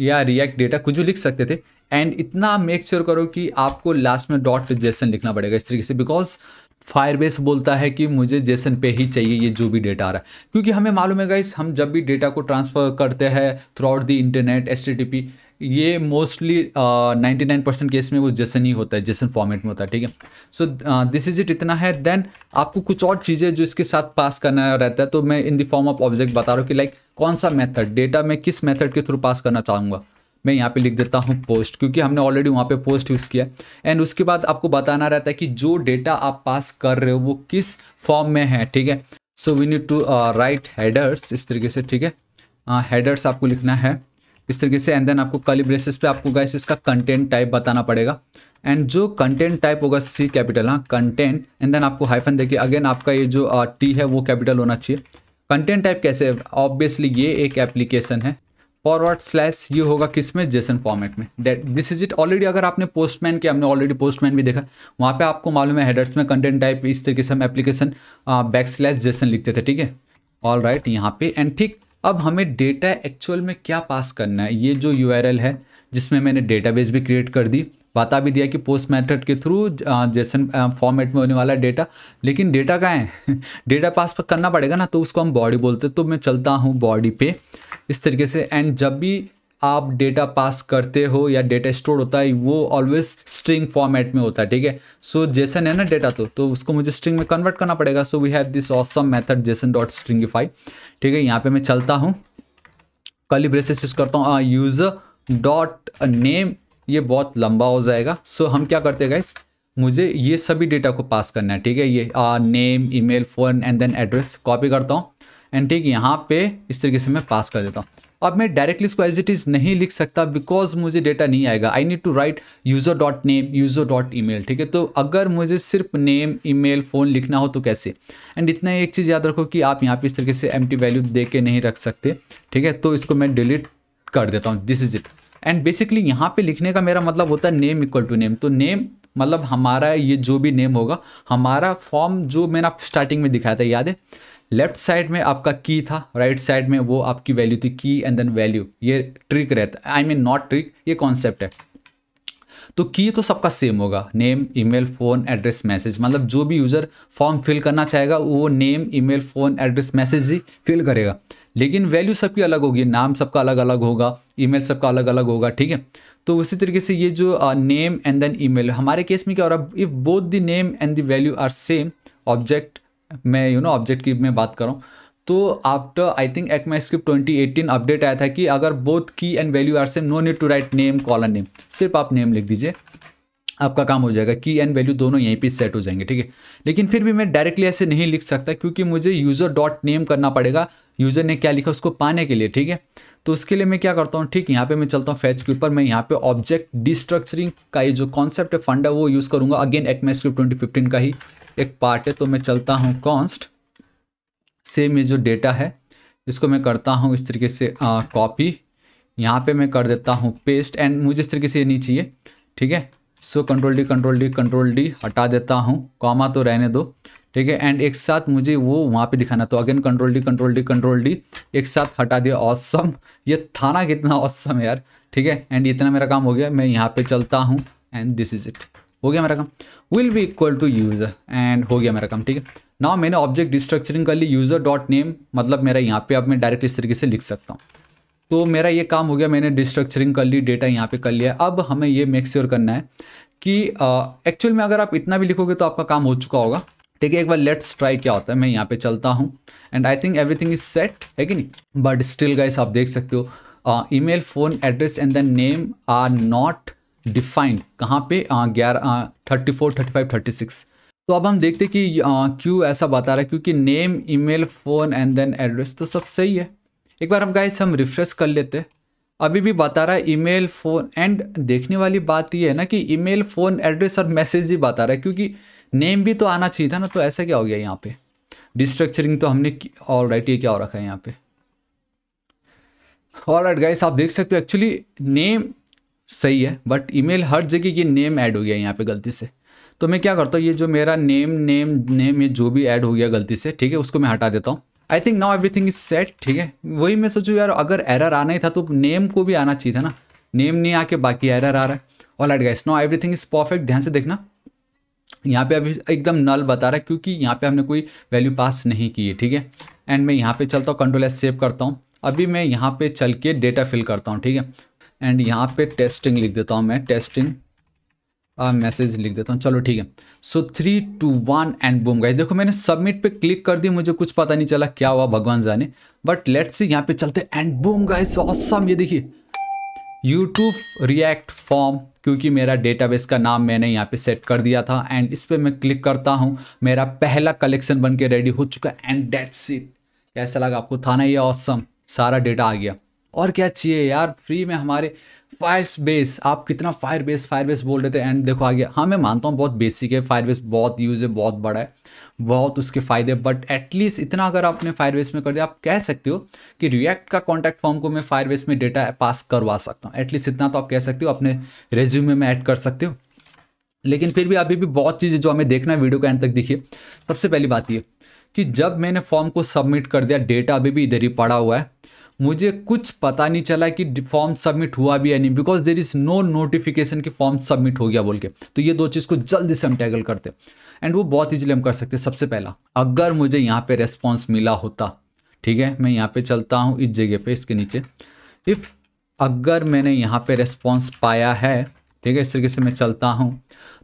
या रिएक्ट डेटा, कुछ भी लिख सकते थे। एंड इतना मेक श्योर करो कि आपको लास्ट में .json लिखना पड़ेगा इस तरीके से, बिकॉज फायरबेस बोलता है कि मुझे जेसन पे ही चाहिए ये जो भी डेटा आ रहा है, क्योंकि हमें मालूम है गाइस हम जब भी डेटा को ट्रांसफ़र करते हैं through out the internet HTTP ये मोस्टली 99% केस में वो जेसन ही होता है, जेसन फॉर्मेट में होता है। ठीक है, सो दिस इज इट, इतना है। देन आपको कुछ और चीज़ें जो इसके साथ पास करना रहता है, तो मैं in the form of object बता रहा हूँ कि लाइक कौन सा मेथड डेटा मैं किस मेथड के थ्रू पास करना चाहूँगा। मैं यहाँ पे लिख देता हूँ पोस्ट, क्योंकि हमने ऑलरेडी वहाँ पे पोस्ट यूज़ किया। एंड उसके बाद आपको बताना रहता है कि जो डेटा आप पास कर रहे हो वो किस फॉर्म में है। ठीक है, so we need to write headers इस तरीके से। ठीक है, हेडर्स आपको लिखना है इस तरीके से। एंड देन आपको कर्ली ब्रेसेस पे आपको गाइस इसका कंटेंट टाइप बताना पड़ेगा, एंड जो कंटेंट टाइप होगा सी कैपिटल, हाँ कंटेंट। एंड देन आपको हाइफन देखिए, अगेन आपका ये जो टी है वो कैपिटल होना चाहिए। कंटेंट टाइप कैसे? ऑब्वियसली ये एक एप्लीकेशन है, / ये होगा किसमें? जेसन फॉर्मेट में। This is it. ऑलरेडी अगर आपने पोस्टमैन के, हमने ऑलरेडी पोस्टमैन भी देखा, वहाँ पे आपको मालूम है हेडर्स में कंटेंट टाइप इस तरीके से हम एप्लीकेशन / जेसन लिखते थे। ठीक है, ऑल राइट यहाँ पे। एंड ठीक, अब हमें डेटा एक्चुअल में क्या पास करना है, ये जो यूआरएल है जिसमें मैंने डेटाबेस भी क्रिएट कर दी, बता भी दिया कि पोस्ट मेथड के थ्रू जेसन फॉर्मेट में होने वाला डेटा, लेकिन डेटा कहाँ है? डेटा पास करना पड़ेगा ना, तो उसको हम बॉडी बोलते हैं। तो मैं चलता हूँ बॉडी पे इस तरीके से। एंड जब भी आप डेटा पास करते हो या डेटा स्टोर होता है वो ऑलवेज स्ट्रिंग फॉर्मेट में होता है। ठीक है, सो जेसन है ना डेटा, तो उसको मुझे स्ट्रिंग में कन्वर्ट करना पड़ेगा। So we have this awesome method JSON.stringify। ठीक है, यहाँ पे मैं चलता हूँ, कर्ली ब्रेसेस यूज़ करता हूँ, user.name ये बहुत लंबा हो जाएगा। सो हम क्या करते हैं गाइस, मुझे ये सभी डेटा को पास करना है। ठीक है, ये name, email, phone and then address copy करता हूँ एंड ठीक यहाँ पे इस तरीके से मैं पास कर देता हूँ। अब मैं डायरेक्टली इसको एज इट इज़ नहीं लिख सकता बिकॉज मुझे डेटा नहीं आएगा। I need to write user.name, user.email। ठीक है, तो अगर मुझे सिर्फ नेम, ईमेल, फ़ोन लिखना हो तो कैसे? एंड इतना एक चीज़ याद रखो कि आप यहाँ पे इस तरीके से एम्प्टी वैल्यू दे के नहीं रख सकते। ठीक है, तो इसको मैं डिलीट कर देता हूँ। This is it. And basically यहाँ पे लिखने का मेरा मतलब होता है नेम =नेम। तो नेम मतलब हमारा ये जो भी नेम होगा, हमारा फॉर्म जो मैंने आपको स्टार्टिंग में दिखाया था याद है, लेफ्ट साइड में आपका की था, राइट साइड में वो आपकी वैल्यू थी, की एंड देन वैल्यू। ये ट्रिक रहता है, आई मीन नॉट ट्रिक, ये कॉन्सेप्ट है। तो की तो सबका सेम होगा, name, email, phone, address, message, मतलब जो भी यूज़र फॉर्म फिल करना चाहेगा वो name, email, phone, address, message ही फिल करेगा। लेकिन वैल्यू सबकी अलग होगी, नाम सबका अलग अलग होगा, ईमेल सबका अलग अलग होगा। ठीक है, तो उसी तरीके से ये जो नेम एंड देन ईमेल, हमारे केस में क्या हो रहा है, if both the name and the value are same, object मैं यू नो ऑब्जेक्ट की मैं बात कर रहा हूँ, तो after I think ECMAScript 2018 update आया था कि अगर both key and value are same, no need to write name, colon name, सिर्फ आप नेम लिख दीजिए आपका काम हो जाएगा, की एंड वैल्यू दोनों यहीं पे सेट हो जाएंगे, ठीक है। लेकिन फिर भी मैं डायरेक्टली ऐसे नहीं लिख सकता क्योंकि मुझे यूज़र डॉट नेम करना पड़ेगा, यूज़र ने क्या लिखा उसको पाने के लिए, ठीक है। तो उसके लिए मैं क्या करता हूँ, ठीक, यहाँ पे मैं चलता हूँ फैच के ऊपर, मैं यहाँ पे ऑब्जेक्ट डिस्ट्रक्चरिंग का ये जो कॉन्सेप्ट है फंडा वो यूज़ करूँगा। अगेन एक मैं स्क्रिप्ट 2015 का ही एक पार्ट है, तो मैं चलता हूँ कॉन्स्ट से में जो डेटा है इसको मैं करता हूँ इस तरीके से कॉपी, यहाँ पर मैं कर देता हूँ पेस्ट, एंड मुझे इस तरीके से ये नहीं चाहिए, ठीक है। सो कंट्रोल डी हटा देता हूँ, कॉमा तो रहने दो, ठीक है, एंड एक साथ मुझे वो वहाँ पे दिखाना, तो अगेन कंट्रोल डी एक साथ हटा दिया। ऑसम, ये था ना कितना ऑसम यार, ठीक है। एंड इतना मेरा काम हो गया, मैं यहाँ पे चलता हूँ एंड दिस इज इट, हो गया मेरा काम, will be equal to user, and हो गया मेरा काम, ठीक है। नाउ मैंने ऑब्जेक्ट डिस्ट्रक्चरिंग कर ली, यूज़र डॉट नेम मतलब मेरा यहाँ पे, अब मैं डायरेक्ट इस तरीके से लिख सकता हूँ। तो मेरा ये काम हो गया, मैंने डिस्ट्रक्चरिंग कर ली, डेटा यहाँ पे कर लिया। अब हमें ये मेक श्योर करना है कि एक्चुअल में अगर आप इतना भी लिखोगे तो आपका काम हो चुका होगा, ठीक है। एक बार लेट्स ट्राई क्या होता है, मैं यहाँ पे चलता हूँ and I think everything is set, है कि नहीं। बट स्टिल गाइस आप देख सकते हो email, phone, address and then name are not defined, कहाँ पे 11, 34, 35, 36। तो अब हम देखते कि क्यों ऐसा बता रहा है, क्योंकि name, email, phone and then address तो सब सही है। एक बार हम गाइस हम रिफ्रेश कर लेते, अभी भी बता रहा है ईमेल, फ़ोन एंड। देखने वाली बात ये है ना कि ईमेल, फ़ोन, एड्रेस और मैसेज ही बता रहा है, क्योंकि नेम भी तो आना चाहिए था ना। तो ऐसा क्या हो गया यहाँ पे, डिस्ट्रक्चरिंग तो हमने ऑलराइट, ये क्या हो रखा है यहाँ पे। ऑलराइट गाइस आप देख सकते हो एक्चुअली नेम सही है बट ईमेल हर जगह ये नेम ऐड हो गया यहाँ पे गलती से। तो मैं क्या करता हूँ, ये जो मेरा नेम ये जो भी ऐड हो गया गलती से, ठीक है, उसको मैं हटा देता हूँ। I think now everything is set, ठीक है। वही मैं सोचूँ यार, अगर एरर आना ही था तो नेम को भी आना चाहिए था ना, नेम नहीं आके बाकी एरर आ रहा है। Alright guys now everything is perfect. ध्यान से देखना यहाँ पे अभी एकदम नल बता रहा है क्योंकि यहाँ पे हमने कोई वैल्यू पास नहीं की है, ठीक है। एंड मैं यहाँ पे चलता हूँ, कंट्रोल एस सेव करता हूँ। अभी मैं यहाँ पे चल के डेटा फिल करता हूँ, ठीक है, एंड यहाँ पे टेस्टिंग लिख देता हूँ, मैं टेस्टिंग मैसेज लिख देता हूँ, चलो ठीक है। So 3, 2, 1 and boom guys. देखो मैंने सबमिट पे क्लिक कर दी, मुझे कुछ पता नहीं चला क्या हुआ, भगवान जाने, बट लेट्स सी यहाँ पे चलते एंड बूम गाइस, ऑसम। ये देखिए यूट्यूब रिएक्ट फॉर्म, क्योंकि मेरा डेटाबेस का नाम मैंने यहाँ पे सेट कर दिया था, एंड इस पर मैं क्लिक करता हूँ, मेरा पहला कलेक्शन बन के रेडी हो चुका है एंड दैट्स इट। कैसा लगा आपको, था ना ये ऑसम, सारा डेटा आ गया। और क्या चाहिए यार, फ्री में हमारे फायरबेस, आप कितना फायरबेस बोल रहे थे एंड देखो आ गया। हाँ मैं मानता हूँ बहुत बेसिक है फायरबेस, बहुत यूज़ है, बहुत बड़ा है, बहुत उसके फ़ायदे, बट एटलीस्ट इतना अगर आपने फायरबेस में कर दिया, आप कह सकते हो कि रिएक्ट का कॉन्टैक्ट फॉर्म को मैं फायरबेस में डेटा पास करवा सकता हूँ, एटलीस्ट इतना तो आप कह सकते हो, अपने रेज्यूमे में ऐड कर सकते हो। लेकिन फिर भी अभी भी बहुत चीज़ें जो हमें देखना है, वीडियो के एंड तक देखिए। सबसे पहली बात ये कि जब मैंने फॉर्म को सबमिट कर दिया, डेटा अभी भी इधर ही पड़ा हुआ है, मुझे कुछ पता नहीं चला कि फॉर्म सबमिट हुआ भी या नहीं, because there is no notification कि फॉर्म सबमिट हो गया बोल के। तो ये दो चीज़ को जल्दी से हम टैकल करते एंड वो बहुत ईजिली हम कर सकते हैं। सबसे पहला, अगर मुझे यहाँ पे रेस्पॉन्स मिला होता, ठीक है, मैं यहाँ पे चलता हूँ इस जगह पे, इसके नीचे इफ़, अगर मैंने यहाँ पे रेस्पॉन्स पाया है, ठीक है, इस तरीके से मैं चलता हूँ,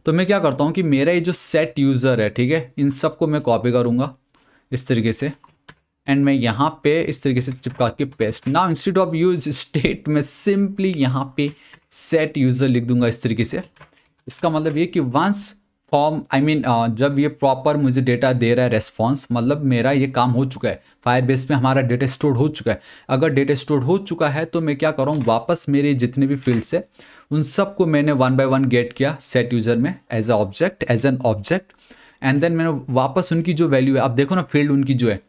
तो मैं क्या करता हूँ कि मेरा ये जो सेट यूज़र है, ठीक है, इन सब को मैं कॉपी करूँगा इस तरीके से एंड मैं यहाँ पे इस तरीके से चिपका के paste. Now instead of use state में सिंपली यहाँ पे सेट यूज़र लिख दूंगा इस तरीके से। इसका मतलब ये कि वंस फॉर्म, आई मीन जब ये प्रॉपर मुझे डेटा दे रहा है रेस्पॉन्स, मतलब मेरा ये काम हो चुका है, फायरबेस में हमारा डेटा स्टोर हो चुका है। अगर डेटा स्टोर हो चुका है तो मैं क्या कर रहा हूँ, वापस मेरे जितने भी फील्ड्स है उन सबको मैंने 1 by 1 गेट किया सेट यूज़र में as an object and then मैंने वापस उनकी जो वैल्यू है, आप देखो ना फील्ड उनकी जो है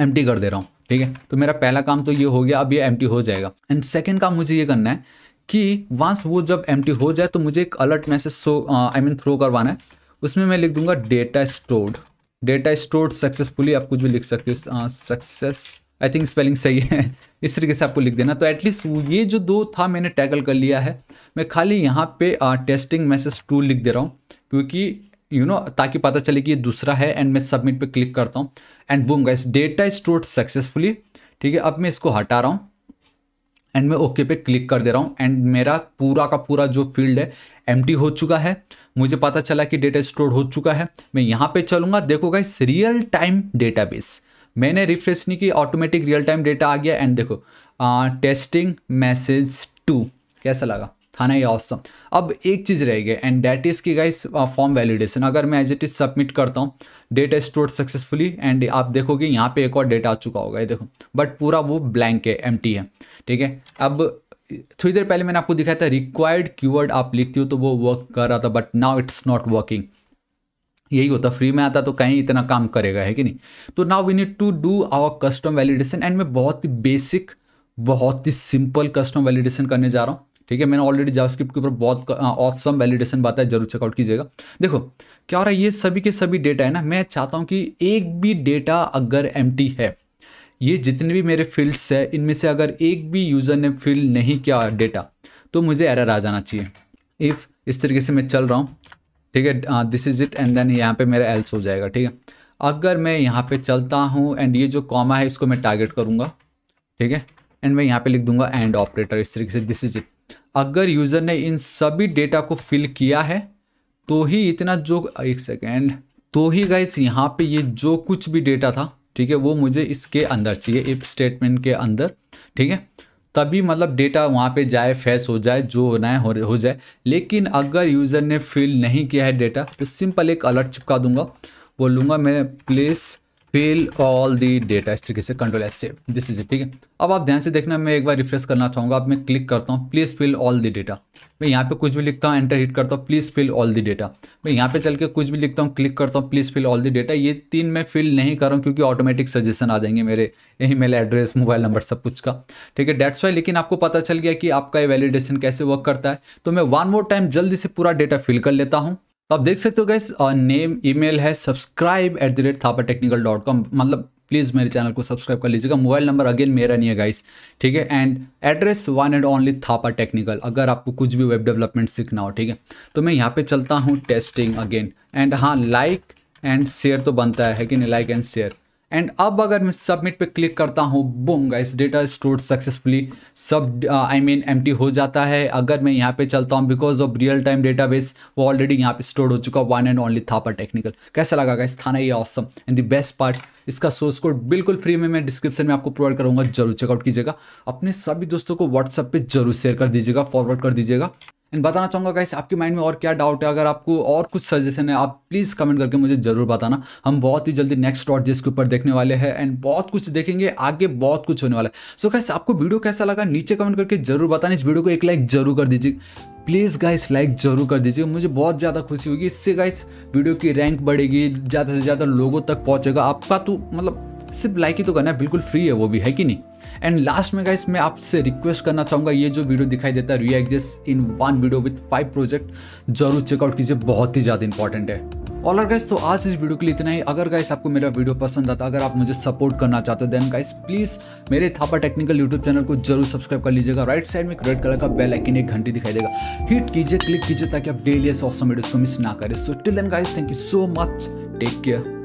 एम्प्टी कर दे रहा हूँ, ठीक है। तो मेरा पहला काम तो ये हो गया, अब ये एम्प्टी हो जाएगा। एंड सेकंड काम मुझे ये करना है कि वंस वो जब एम्प्टी हो जाए तो मुझे एक अलर्ट मैसेज थ्रो करवाना है। उसमें मैं लिख दूंगा डेटा स्टोर्ड सक्सेसफुली, आप कुछ भी लिख सकते हो, सक्सेस, आई थिंक स्पेलिंग सही है, इस तरीके से आपको लिख देना। तो एटलीस्ट ये जो दो था मैंने टैकल कर लिया है। मैं खाली यहाँ पर टेस्टिंग मैसेज टू लिख दे रहा हूँ क्योंकि यू नो ताकि पता चले कि ये दूसरा है एंड मैं सबमिट पे क्लिक करता हूँ and boom guys, data stored successfully, ठीक है। अब मैं इसको हटा रहा हूँ एंड मैं ओके पे क्लिक कर दे रहा हूँ एंड मेरा पूरा का पूरा जो फील्ड है एम्प्टी हो चुका है। मुझे पता चला कि डेटा स्टोर हो चुका है। मैं यहाँ पे चलूँगा, देखो गाइस रियल टाइम डेटाबेस, मैंने रिफ्रेश नहीं की, ऑटोमेटिक रियल टाइम डेटा आ गया एंड देखो टेस्टिंग मैसेज 2, कैसा लगा, थाना ये ऑसम। अब एक चीज़ रह गई एंड डेट इज़ की गाइस फॉर्म वैलिडेशन। अगर मैं एज इट इज़ सबमिट करता हूँ, डेटा स्टोर्ड सक्सेसफुली एंड आप देखोगे यहाँ पे एक और डेटा आ चुका होगा, ये देखो, बट पूरा वो ब्लैंक है, एम्प्टी है, ठीक है। अब थोड़ी देर पहले मैंने आपको दिखाया था रिक्वायर्ड कीवर्ड आप लिखती हो तो वो वर्क कर रहा था, but now it's not working. यही होता, फ्री में आता तो कहीं इतना काम करेगा, है कि नहीं। तो now we need to do our custom validation and मैं बहुत ही बेसिक, बहुत ही सिंपल कस्टम वैलिडेशन करने जा रहा हूँ, ठीक है। मैंने ऑलरेडी जावास्क्रिप्ट के ऊपर बहुत ऑसम वैलिडेशन बताया, जरूर चेकआउट कीजिएगा। देखो क्या हो रहा है, ये सभी के सभी डेटा है ना, मैं चाहता हूँ कि एक भी डेटा अगर एम्प्टी है, ये जितने भी मेरे फील्ड्स है इनमें से अगर एक भी यूज़र ने फील्ड नहीं किया डेटा, तो मुझे एरर आ जाना चाहिए। इफ़ इस तरीके से मैं चल रहा हूँ, ठीक है, this is it and then यहाँ पे मेरा एल्स हो जाएगा, ठीक है। अगर मैं यहाँ पे चलता हूँ एंड ये जो कॉमा है इसको मैं टारगेट करूँगा, ठीक है, एंड मैं यहाँ पे लिख दूंगा एंड ऑपरेटर, इस तरीके से, दिस इज इट। अगर यूज़र ने इन सभी डेटा को फिल किया है तो ही इतना जो, एक सेकेंड, तो ही गाइस यहाँ पे ये जो कुछ भी डेटा था, ठीक है, वो मुझे इसके अंदर चाहिए, इफ स्टेटमेंट के अंदर, ठीक है, तभी मतलब डेटा वहाँ पे जाए, फेस हो जाए, जो होना है हो जाए। लेकिन अगर यूज़र ने फिल नहीं किया है डेटा तो सिंपल एक अलर्ट चिपका दूंगा, बोलूँगा मैं please fill all the data, इस तरीके से, control S save, this is it, ठीक है। अब आप ध्यान से देखना, मैं एक बार रिफ्रेश करना चाहूँगा। अब मैं क्लिक करता हूँ please fill all the data, मैं यहाँ पे कुछ भी लिखता हूँ, एंटर हिट करता हूँ, please fill all the data. मैं यहाँ पे चल के कुछ भी लिखता हूँ, क्लिक करता हूँ, please fill all the data. ये तीन मैं फिल नहीं कर रहा हूँ क्योंकि ऑटोमेटिक सजेशन आ जाएंगे मेरे, ईमेल एड्रेस, मोबाइल नंबर, सब कुछ का, ठीक है, डेट्स वाई। लेकिन आपको पता चल गया कि आपका ये वैलिडेशन कैसे वर्क करता है। तो मैं वन मोर टाइम जल्दी से पूरा डेटा फिल कर लेता हूँ। तो आप देख सकते हो गाइस, नेम ईमेल है subscribe@thapatechnical.com, मतलब प्लीज़ मेरे चैनल को सब्सक्राइब कर लीजिएगा। मोबाइल नंबर अगेन मेरा नहीं है गाइस, ठीक है, and address one and only Thapa technical, अगर आपको कुछ भी वेब डेवलपमेंट सीखना हो, ठीक है। तो मैं यहाँ पे चलता हूँ टेस्टिंग अगेन, एंड हाँ लाइक एंड शेयर तो बनता है कि नहीं, लाइक एंड शेयर। एंड अब अगर मैं सबमिट पे क्लिक करता हूँ, boom guys, data stored successfully, सब एम्प्टी हो जाता है। अगर मैं यहाँ पे चलता हूँ, because of real time database वो ऑलरेडी यहाँ पे स्टोर हो चुका, one and only Thapa technical. कैसा लगा गाइस थाना ये awesome, and the best part इसका सोर्स कोड बिल्कुल फ्री में मैं डिस्क्रिप्शन में आपको प्रोवाइड करूँगा, जरूर चेकआउट कीजिएगा। अपने सभी दोस्तों को व्हाट्सएप पे जरूर शेयर कर दीजिएगा, फॉरवर्ड कर दीजिएगा। एंड बताना चाहूँगा गाइस, आपके माइंड में और क्या डाउट है, अगर आपको और कुछ सजेशन है आप प्लीज़ कमेंट करके मुझे ज़रूर बताना। हम बहुत ही जल्दी नेक्स्ट डॉट जेएस के ऊपर देखने वाले हैं एंड बहुत कुछ देखेंगे, आगे बहुत कुछ होने वाला है। सो गाइस आपको वीडियो कैसा लगा नीचे कमेंट करके जरूर बताना। इस वीडियो को एक लाइक जरूर कर दीजिए, प्लीज़ गाइस लाइक जरूर कर दीजिए, मुझे बहुत ज़्यादा खुशी होगी। इससे गाइस वीडियो की रैंक बढ़ेगी, ज़्यादा से ज़्यादा लोगों तक पहुँचेगा आपका, तो मतलब सिर्फ लाइक ही तो करना है, बिल्कुल फ्री है वो भी, है कि नहीं। एंड लास्ट में गाइस मैं आपसे रिक्वेस्ट करना चाहूँगा, ये जो वीडियो दिखाई देता है React JS in one video with 5 project, जरूर चेकआउट कीजिए, बहुत ही ज़्यादा इंपॉर्टेंट है। और गाइस तो आज इस वीडियो के लिए इतना ही। अगर गाइस आपको मेरा वीडियो पसंद आता, अगर आप मुझे सपोर्ट करना चाहते हो, देन गाइस प्लीज़ मेरे थापा टेक्निकल यूट्यूब चैनल को जरूर सब्सक्राइब कर लीजिएगा। राइट साइड में रेड कलर का बेल आइकन एक घंटी दिखाई देगा, हिट कीजिए, क्लिक कीजिए ताकि आप डेली ऐसे ऑसम वीडियोज़ को मिस ना करें। So till then guys, thank you so much, take care.